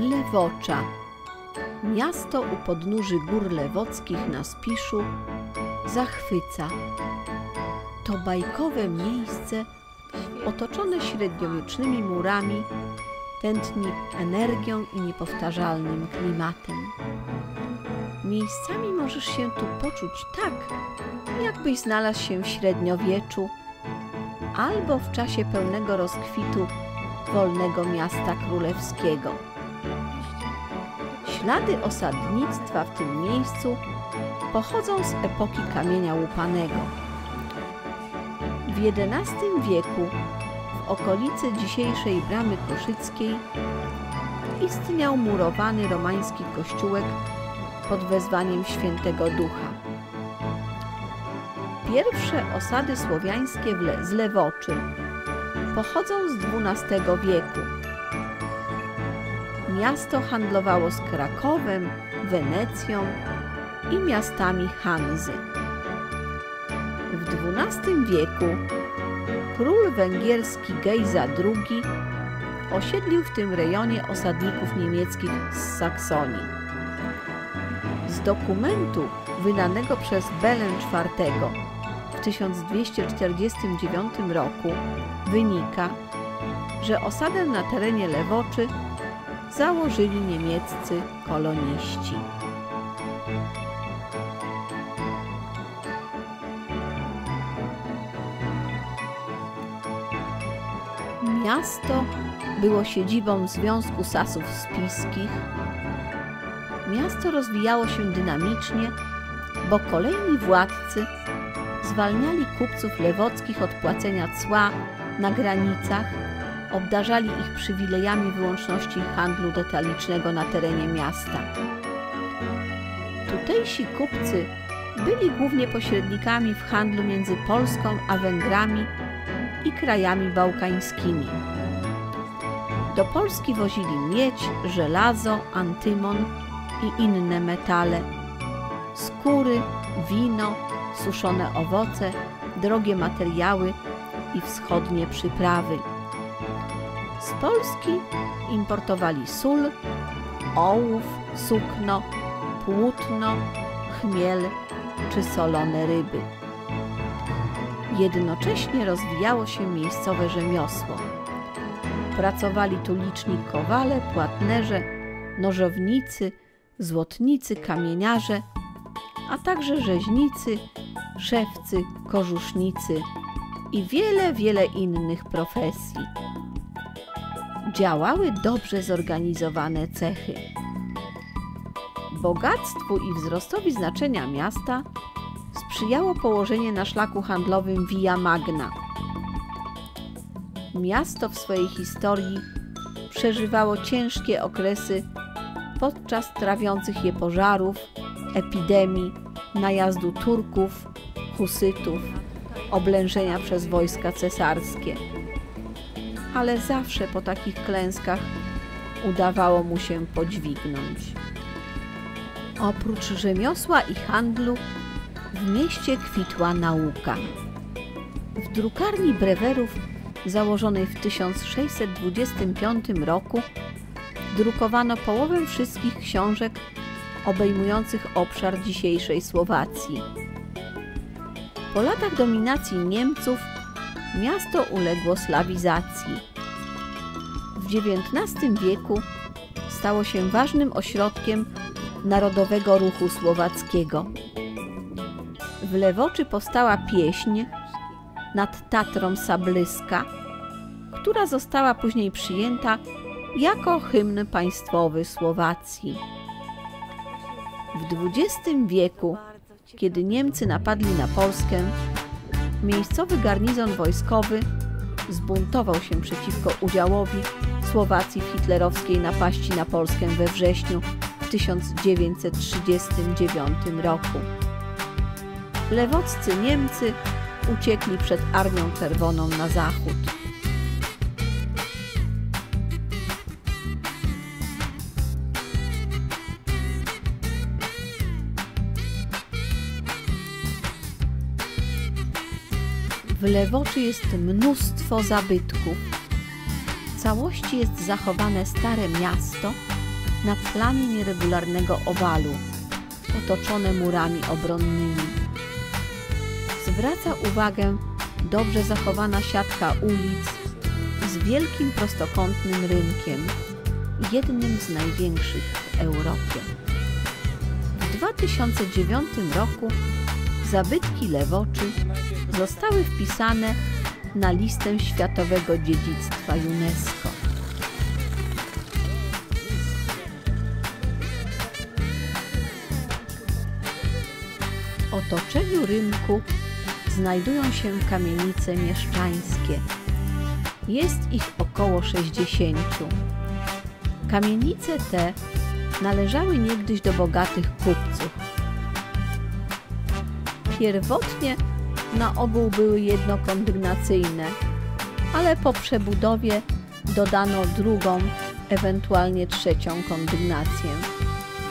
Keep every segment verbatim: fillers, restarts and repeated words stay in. Lewoča. Miasto u podnóży Gór Lewockich na Spiszu zachwyca. To bajkowe miejsce otoczone średniowiecznymi murami tętni energią i niepowtarzalnym klimatem. Miejscami możesz się tu poczuć tak, jakbyś znalazł się w średniowieczu albo w czasie pełnego rozkwitu wolnego miasta królewskiego. Ślady osadnictwa w tym miejscu pochodzą z epoki kamienia łupanego. W jedenastym wieku w okolicy dzisiejszej Bramy Koszyckiej istniał murowany romański kościółek pod wezwaniem Świętego Ducha. Pierwsze osady słowiańskie z Lewoczy pochodzą z dwunastego wieku. Miasto handlowało z Krakowem, Wenecją i miastami Hanzy. W dwunastym wieku król węgierski Gejza drugi osiedlił w tym rejonie osadników niemieckich z Saksonii. Z dokumentu wydanego przez Belę czwartego w tysiąc dwieście czterdziestym dziewiątym roku wynika, że osadę na terenie Lewoczy założyli niemieccy koloniści. Miasto było siedzibą Związku Sasów Spiskich. Miasto rozwijało się dynamicznie, bo kolejni władcy zwalniali kupców lewockich od płacenia cła na granicach, obdarzali ich przywilejami wyłączności handlu detalicznego na terenie miasta. Tutejsi kupcy byli głównie pośrednikami w handlu między Polską a Węgrami i krajami bałkańskimi. Do Polski wozili miedź, żelazo, antymon i inne metale, skóry, wino, suszone owoce, drogie materiały i wschodnie przyprawy. Z Polski importowali sól, ołów, sukno, płótno, chmiel czy solone ryby. Jednocześnie rozwijało się miejscowe rzemiosło. Pracowali tu liczni kowale, płatnerze, nożownicy, złotnicy, kamieniarze, a także rzeźnicy, szewcy, korzusznicy i wiele, wiele innych profesji. Działały dobrze zorganizowane cechy. Bogactwu i wzrostowi znaczenia miasta sprzyjało położenie na szlaku handlowym Via Magna. Miasto w swojej historii przeżywało ciężkie okresy podczas trawiących je pożarów, epidemii, najazdu Turków, Husytów, oblężenia przez wojska cesarskie. Ale zawsze po takich klęskach udawało mu się podźwignąć. Oprócz rzemiosła i handlu w mieście kwitła nauka. W drukarni Brewerów założonej w tysiąc sześćset dwudziestym piątym roku drukowano połowę wszystkich książek obejmujących obszar dzisiejszej Słowacji. Po latach dominacji Niemców miasto uległo slawizacji. W dziewiętnastym wieku stało się ważnym ośrodkiem narodowego ruchu słowackiego. W Lewoczy powstała pieśń nad Tatrą Sablyska, która została później przyjęta jako hymn państwowy Słowacji. W dwudziestym wieku, kiedy Niemcy napadli na Polskę, miejscowy garnizon wojskowy zbuntował się przeciwko udziałowi Słowacji w hitlerowskiej napaści na Polskę we wrześniu tysiąc dziewięćset trzydziestym dziewiątym roku. Lewoccy Niemcy uciekli przed Armią Czerwoną na zachód. W Lewoczy jest mnóstwo zabytków. W całości jest zachowane stare miasto na planie nieregularnego owalu, otoczone murami obronnymi. Zwraca uwagę dobrze zachowana siatka ulic z wielkim prostokątnym rynkiem, jednym z największych w Europie. W dwa tysiące dziewiątym roku zabytki Lewoczy zostały wpisane na listę Światowego Dziedzictwa UNESCO. W otoczeniu rynku znajdują się kamienice mieszczańskie. Jest ich około sześćdziesięciu. Kamienice te należały niegdyś do bogatych kupców. Pierwotnie na ogół były jednokondygnacyjne, ale po przebudowie dodano drugą, ewentualnie trzecią kondygnację.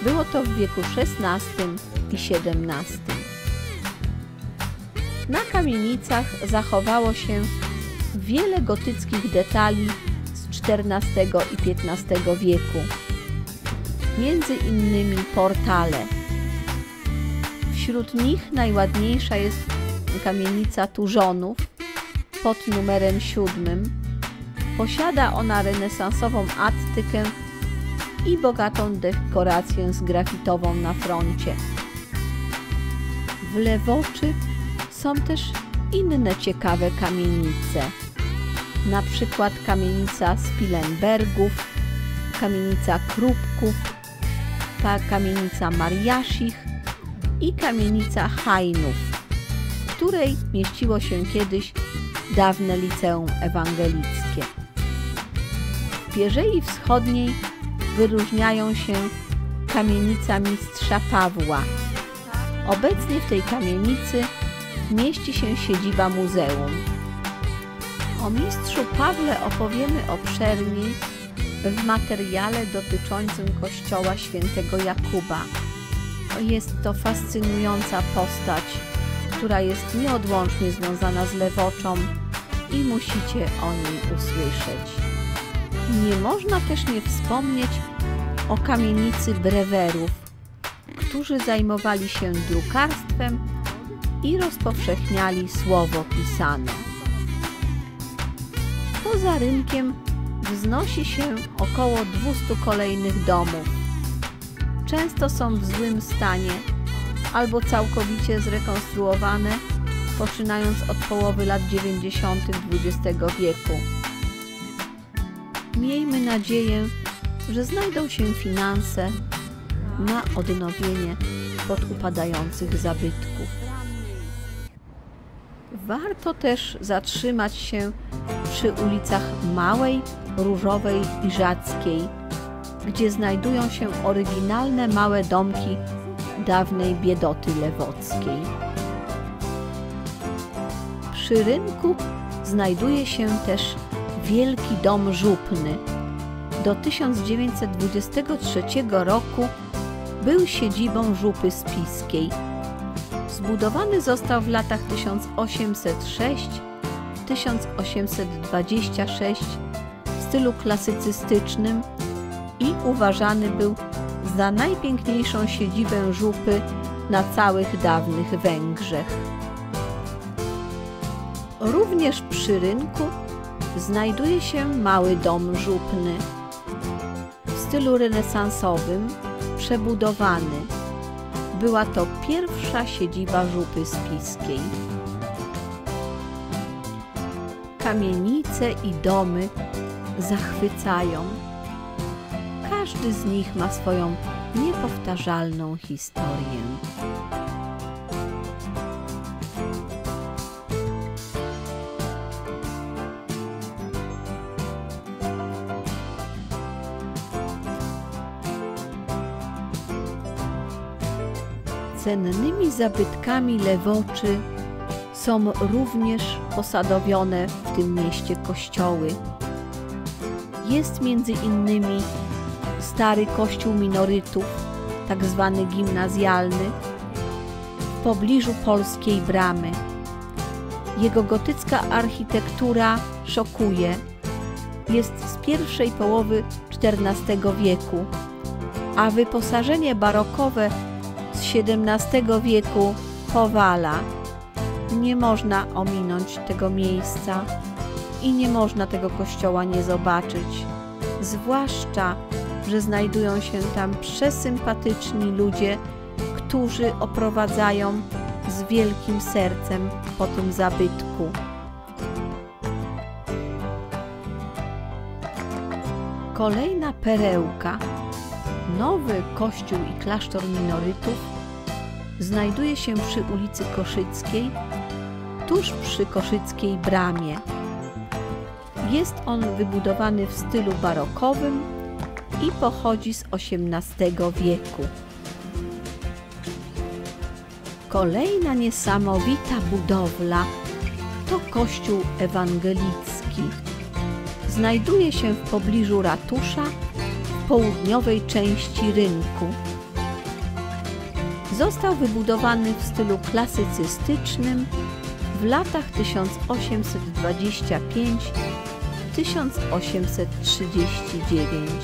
Było to w wieku szesnastym i siedemnastym. Na kamienicach zachowało się wiele gotyckich detali z czternastego i piętnastego wieku, między innymi portale. Wśród nich najładniejsza jest kamienica Turzonów pod numerem siódmym. Posiada ona renesansową attykę i bogatą dekorację z grafitową na froncie. W Lewoczy są też inne ciekawe kamienice, na przykład kamienica Spilenbergów, kamienica Krupków, kamienica Mariasich i kamienica Hainów, w której mieściło się kiedyś dawne liceum ewangelickie. W Pierzei Wschodniej wyróżniają się kamienica mistrza Pawła. Obecnie w tej kamienicy mieści się siedziba muzeum. O mistrzu Pawle opowiemy obszerniej w materiale dotyczącym kościoła św. Jakuba. Jest to fascynująca postać, która jest nieodłącznie związana z Lewoczą i musicie o niej usłyszeć. Nie można też nie wspomnieć o kamienicy Brewerów, którzy zajmowali się drukarstwem i rozpowszechniali słowo pisane. Poza rynkiem wznosi się około dwustu kolejnych domów. Często są w złym stanie albo całkowicie zrekonstruowane, poczynając od połowy lat dziewięćdziesiątych dwudziestego wieku. Miejmy nadzieję, że znajdą się finanse na odnowienie podupadających zabytków. Warto też zatrzymać się przy ulicach Małej, Różowej i Żackiej, gdzie znajdują się oryginalne małe domki dawnej biedoty lewockiej. Przy rynku znajduje się też Wielki Dom Żupny. Do tysiąc dziewięćset dwudziestego trzeciego roku był siedzibą Żupy Spiskiej. Zbudowany został w latach tysiąc osiemset szóstym do tysiąc osiemset dwudziestego szóstego w stylu klasycystycznym i uważany był za najpiękniejszą siedzibę Żupy na całych dawnych Węgrzech. Również przy rynku znajduje się Mały Dom Żupny w stylu renesansowym, przebudowany. Była to pierwsza siedziba Żupy Spiskiej. Kamienice i domy zachwycają. Każdy z nich ma swoją niepowtarzalną historię. Cennymi zabytkami Lewoczy są również posadowione w tym mieście kościoły. Jest między innymi stary kościół minorytów, tak zwany gimnazjalny, w pobliżu polskiej bramy. Jego gotycka architektura szokuje. Jest z pierwszej połowy czternastego wieku. a wyposażenie barokowe z siedemnastego wieku powala. Nie można ominąć tego miejsca i nie można tego kościoła nie zobaczyć, zwłaszcza, że znajdują się tam przesympatyczni ludzie, którzy oprowadzają z wielkim sercem po tym zabytku. Kolejna perełka, nowy kościół i klasztor minorytów, znajduje się przy ulicy Koszyckiej, tuż przy Koszyckiej Bramie. Jest on wybudowany w stylu barokowym i pochodzi z osiemnastego wieku. Kolejna niesamowita budowla to kościół ewangelicki. Znajduje się w pobliżu ratusza, w południowej części rynku. Został wybudowany w stylu klasycystycznym w latach tysiąc osiemset dwadzieścia pięć do tysiąc osiemset trzydzieści dziewięć.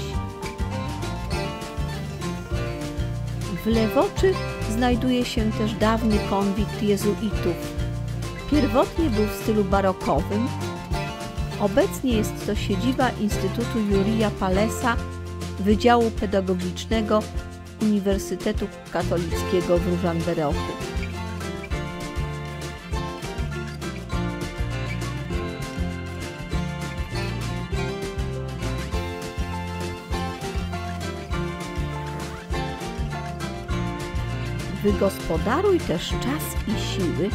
W Lewoczy znajduje się też dawny konwikt jezuitów. Pierwotnie był w stylu barokowym. Obecnie jest to siedziba Instytutu Jurija Palesa, Wydziału Pedagogicznego Uniwersytetu Katolickiego w Rużomberoku. Wygospodaruj też czas i siły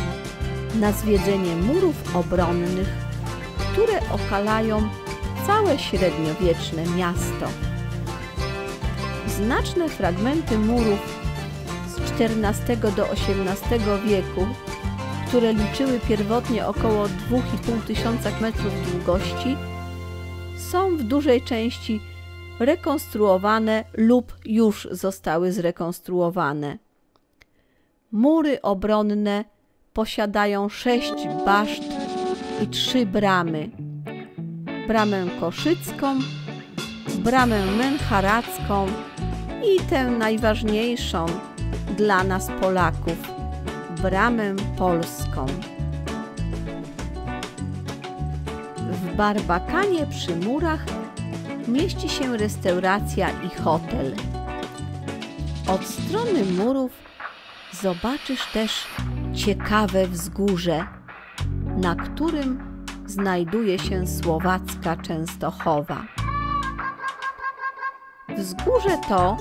na zwiedzenie murów obronnych, które okalają całe średniowieczne miasto. Znaczne fragmenty murów z czternastego do osiemnastego wieku, które liczyły pierwotnie około dwa i pół tysiąca metrów długości, są w dużej części rekonstruowane lub już zostały zrekonstruowane. Mury obronne posiadają sześć baszt i trzy bramy. Bramę Koszycką, Bramę Męcharacką i tę najważniejszą dla nas Polaków, Bramę Polską. W Barbakanie przy murach mieści się restauracja i hotel. Od strony murów zobaczysz też ciekawe wzgórze, na którym znajduje się Słowacka Częstochowa. Wzgórze to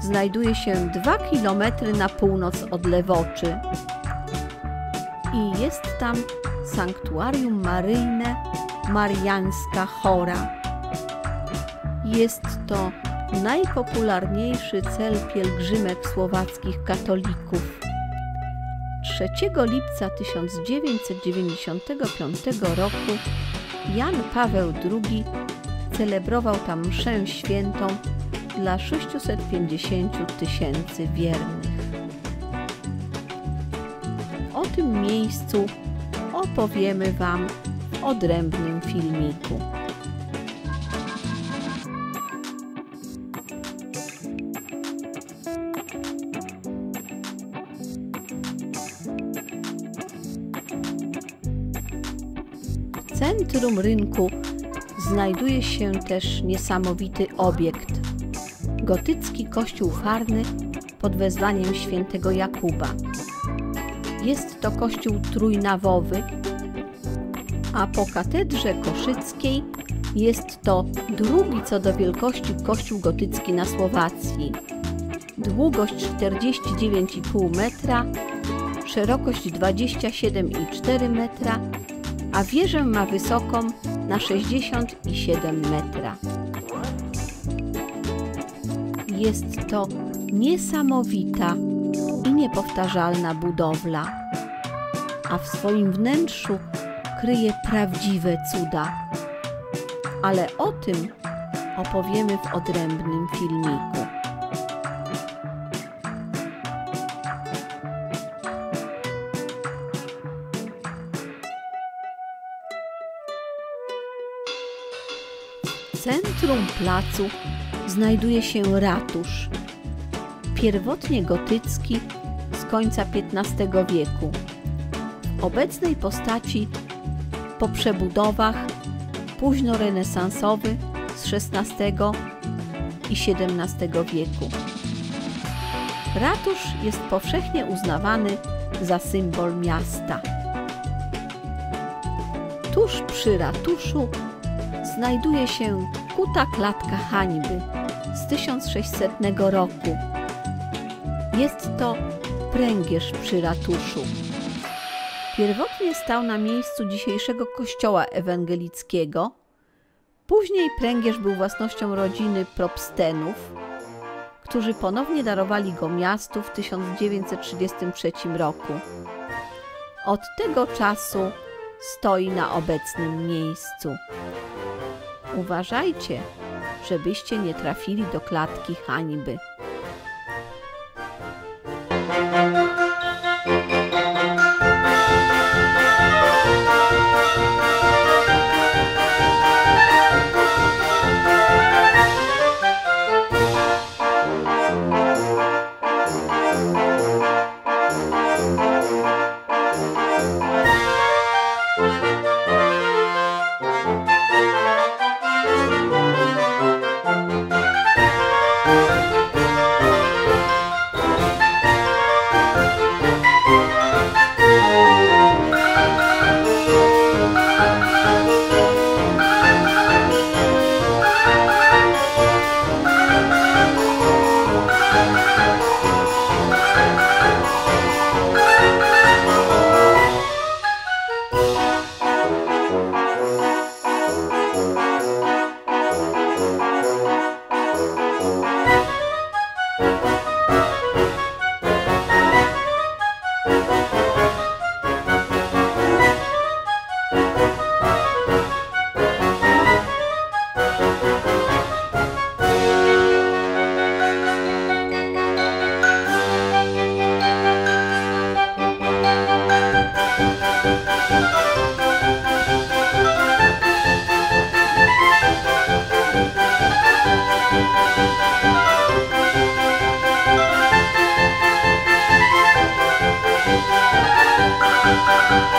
znajduje się dwa kilometry na północ od Lewoczy i jest tam sanktuarium maryjne Mariańska Hora. Jest to najpopularniejszy cel pielgrzymek słowackich katolików. trzeciego lipca tysiąc dziewięćset dziewięćdziesiątego piątego roku Jan Paweł drugi celebrował tam mszę świętą dla sześciuset pięćdziesięciu tysięcy wiernych. O tym miejscu opowiemy Wam w odrębnym filmiku. W centrum rynku znajduje się też niesamowity obiekt. Gotycki kościół farny pod wezwaniem św. Jakuba. Jest to kościół trójnawowy, a po katedrze koszyckiej jest to drugi co do wielkości kościół gotycki na Słowacji. Długość czterdzieści dziewięć i pół metra, szerokość dwadzieścia siedem i cztery metra, a wieżę ma wysoką na sześćdziesiąt i siedem metra. Jest to niesamowita i niepowtarzalna budowla, a w swoim wnętrzu kryje prawdziwe cuda. Ale o tym opowiemy w odrębnym filmiku. W centrum placu znajduje się ratusz, pierwotnie gotycki z końca piętnastego wieku. W obecnej postaci po przebudowach późnorenesansowy z szesnastego i siedemnastego wieku. Ratusz jest powszechnie uznawany za symbol miasta. Tuż przy ratuszu znajduje się kuta klatka hańby z tysiąc sześćsetnego roku. Jest to pręgierz przy ratuszu. Pierwotnie stał na miejscu dzisiejszego kościoła ewangelickiego. Później pręgierz był własnością rodziny Probstenów, którzy ponownie darowali go miastu w tysiąc dziewięćset trzydziestym trzecim roku. Od tego czasu stoi na obecnym miejscu. Uważajcie, żebyście nie trafili do klatki hańby. Thank you.